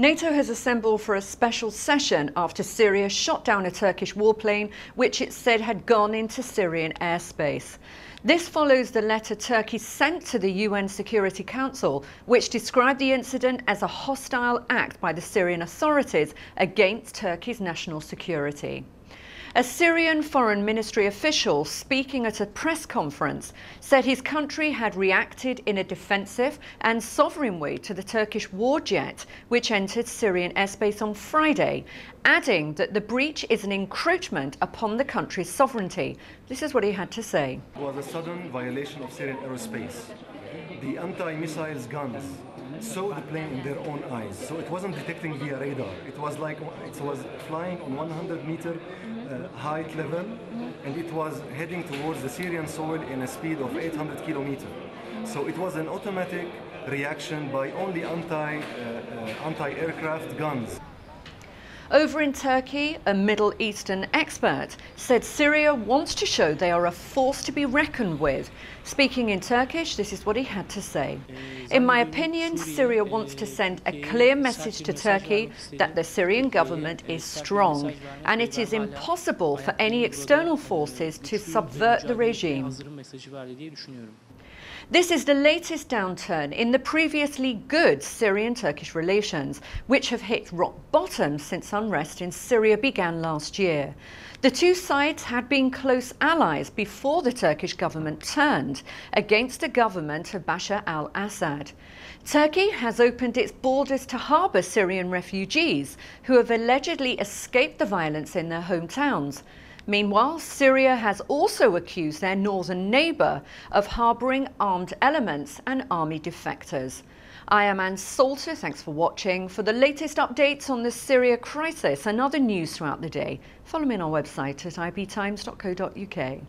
NATO has assembled for a special session after Syria shot down a Turkish warplane which it said had gone into Syrian airspace. This follows the letter Turkey sent to the UN Security Council, which described the incident as a hostile act by the Syrian authorities against Turkey's national security. A Syrian foreign ministry official speaking at a press conference said his country had reacted in a defensive and sovereign way to the Turkish war jet, which entered Syrian airspace on Friday, adding that the breach is an encroachment upon the country's sovereignty. This is what he had to say. It was a sudden violation of Syrian airspace. The anti-missiles guns saw the plane in their own eyes, so it wasn't detecting via radar. It was like it was flying on 100-meter height level, and it was heading towards the Syrian soil in a speed of 800 kilometers. So it was an automatic reaction by only anti-aircraft guns. Over in Turkey, a Middle Eastern expert said Syria wants to show they are a force to be reckoned with. Speaking in Turkish, this is what he had to say. In my opinion, Syria wants to send a clear message to Turkey that the Syrian government is strong and it is impossible for any external forces to subvert the regime. This is the latest downturn in the previously good Syrian-Turkish relations, which have hit rock bottom since unrest in Syria began last year. The two sides had been close allies before the Turkish government turned against the government of Bashar al-Assad. Turkey has opened its borders to harbour Syrian refugees who have allegedly escaped the violence in their hometowns. Meanwhile, Syria has also accused their northern neighbour of harbouring armed elements and army defectors. I am Ann Salter, thanks for watching. For the latest updates on the Syria crisis and other news throughout the day, follow me on our website at ibtimes.co.uk.